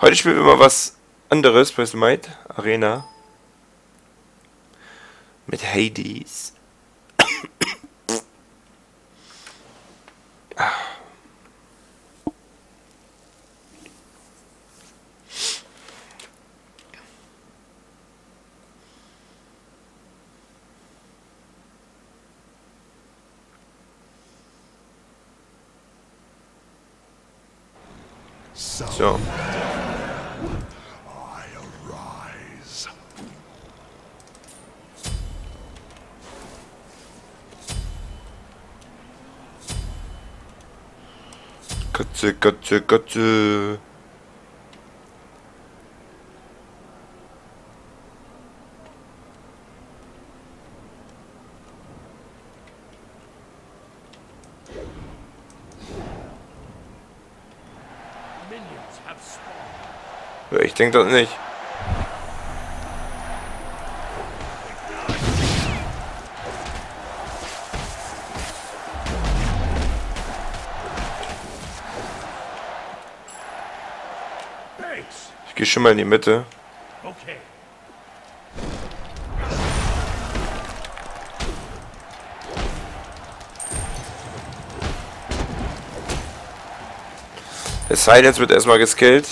Heute spielen wir mal was anderes bei Smite Arena. Mit Hades. So. Katze, Katze, Katze. Ich denke das nicht. Ich gehe schon mal in die Mitte. Okay. Der Silence wird erstmal geskillt.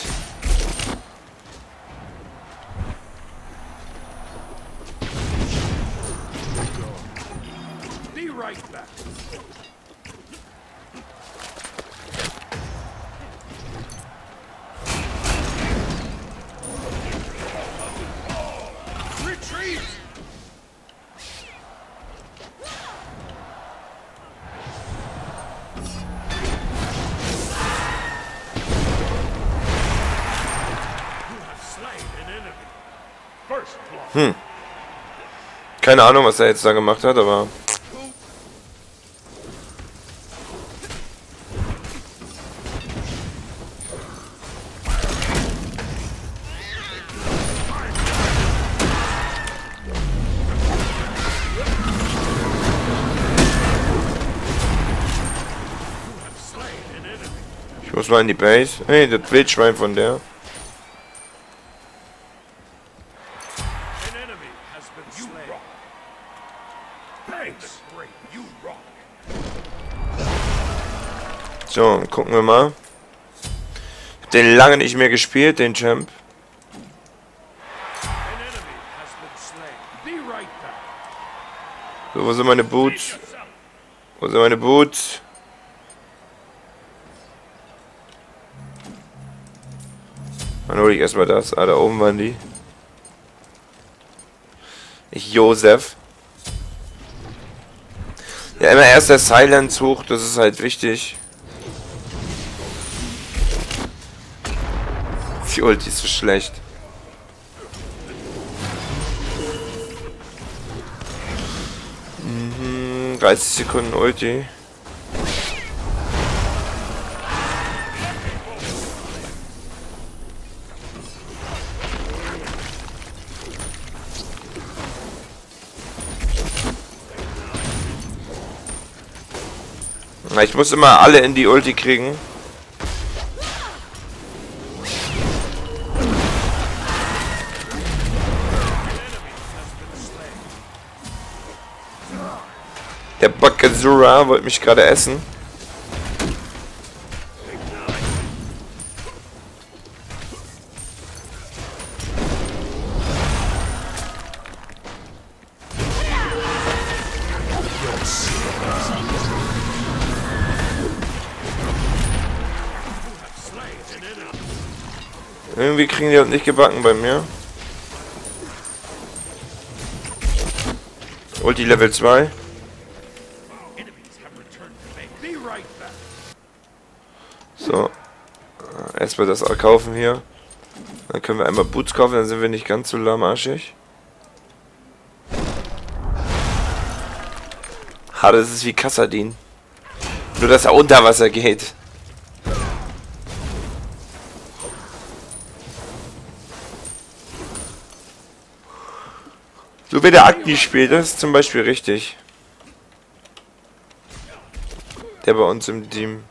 Keine Ahnung, was er jetzt da gemacht hat, aber... Ich muss mal in die Base. Hey, das Blitzschwein von der. So, gucken wir mal. Hab den lange nicht mehr gespielt, den Champ. So, wo sind meine Boots? Wo sind meine Boots? Dann hole ich erstmal das. Ah, da oben waren die. Ich, Josef. Ja, immer erst der Silence hoch, das ist halt wichtig. Die Ulti ist so schlecht. Mhm, 30 Sekunden Ulti. Ich muss immer alle in die Ulti kriegen. Der Bakazura wollte mich gerade essen. Irgendwie kriegen die das nicht gebacken bei mir. Ulti Level 2. So. Erstmal das kaufen hier. Dann können wir einmal Boots kaufen, dann sind wir nicht ganz so lahmarschig. Ha, das ist wie Kassadin. Nur, dass er unter Wasser geht. So wie der Agni spielt, das ist zum Beispiel richtig. Der bei uns im Team.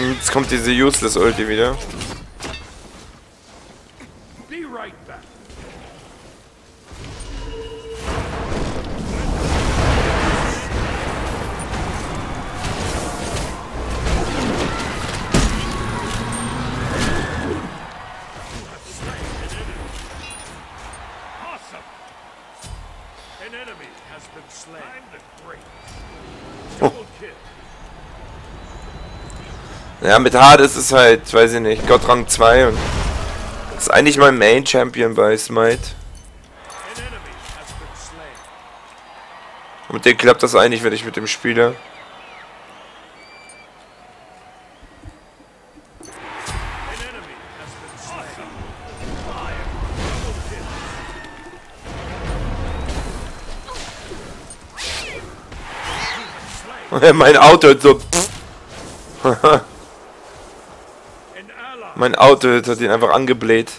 Jetzt kommt diese Useless-Ulti wieder. Ja, mit Hard ist es halt, weiß ich nicht, Gott Rang 2 und ist eigentlich mein Main Champion bei Smite. Und mit dem klappt das eigentlich, wenn ich mit dem spiele. Mein Auto ist so. Mein Auto hat ihn einfach angebläht.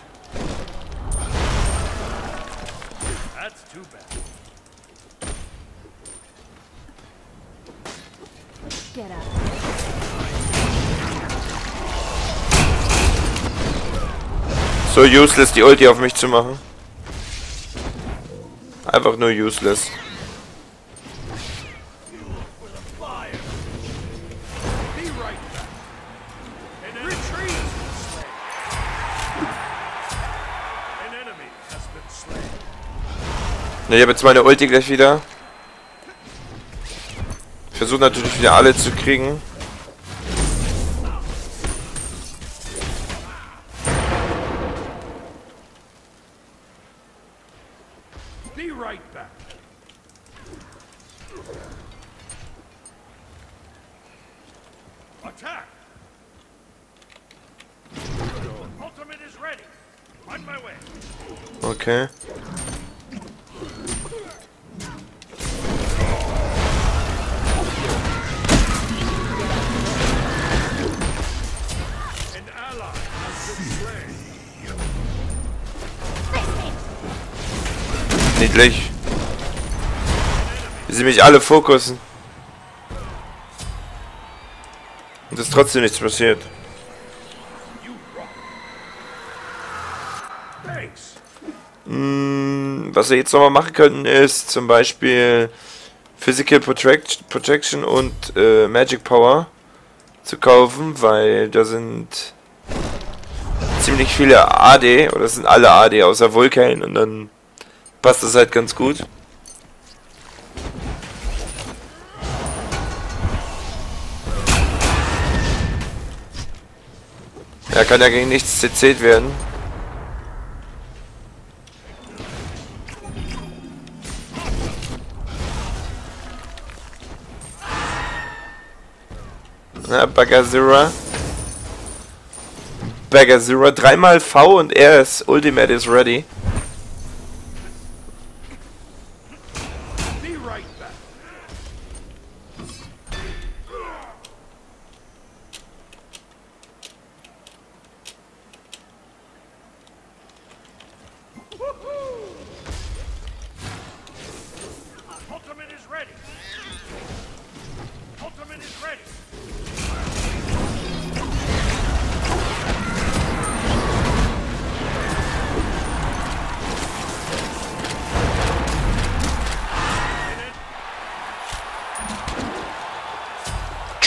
So useless, die Ulti auf mich zu machen. Einfach nur useless. Ich habe jetzt meine Ulti gleich wieder. Ich versuche natürlich wieder alle zu kriegen. Okay. Niedlich. Wie sie mich alle fokussen. Und es ist trotzdem nichts passiert. Was wir jetzt nochmal machen könnten ist zum Beispiel Physical Protection und Magic Power zu kaufen, weil da sind ziemlich viele AD, oder das sind alle AD außer Vulkan und dann passt das halt ganz gut. Er kann ja gegen nichts CC'd werden. Na, Bagazira. Bagazira. Dreimal V und er ist Ultimate is ready.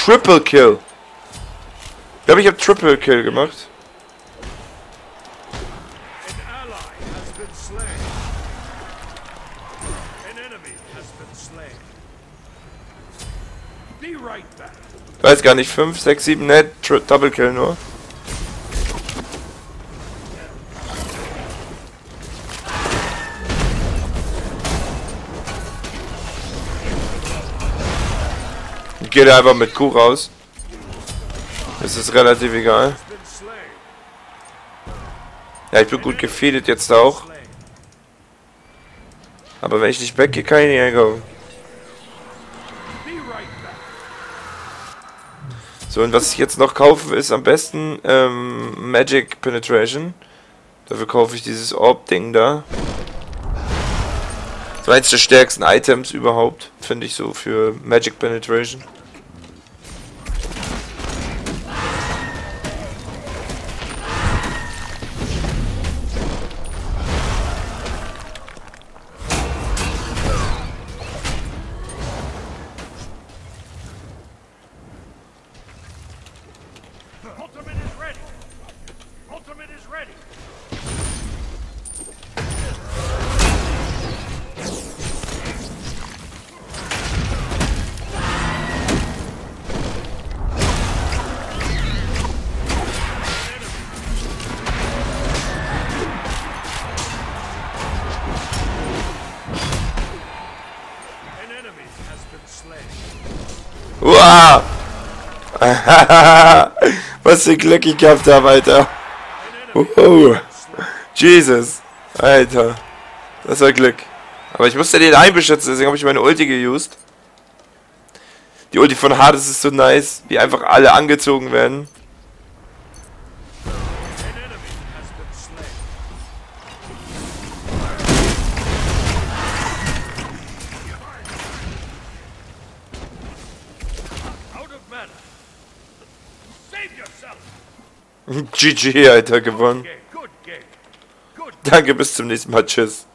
Triple Kill. Ich glaube, ich habe Triple Kill gemacht. Weiß gar nicht, 5, 6, 7, ne, Double Kill nur. Geht einfach mit Q raus. Das ist relativ egal. Ja, ich bin gut gefeedet jetzt auch. Aber wenn ich nicht weggehe, kann ich nicht herkommen. So, und was ich jetzt noch kaufe, ist am besten Magic Penetration. Dafür kaufe ich dieses Orb-Ding da. Das war eins der stärksten Items überhaupt, finde ich so, für Magic Penetration. Aua! Was für Glück ich gehabt habe, Alter. Wow. Jesus. Alter. Das war Glück. Aber ich musste den einbeschützen, deswegen habe ich meine Ulti geused. Die Ulti von Hades ist so nice, wie einfach alle angezogen werden. GG, Alter, gewonnen. Danke, bis zum nächsten Mal. Tschüss.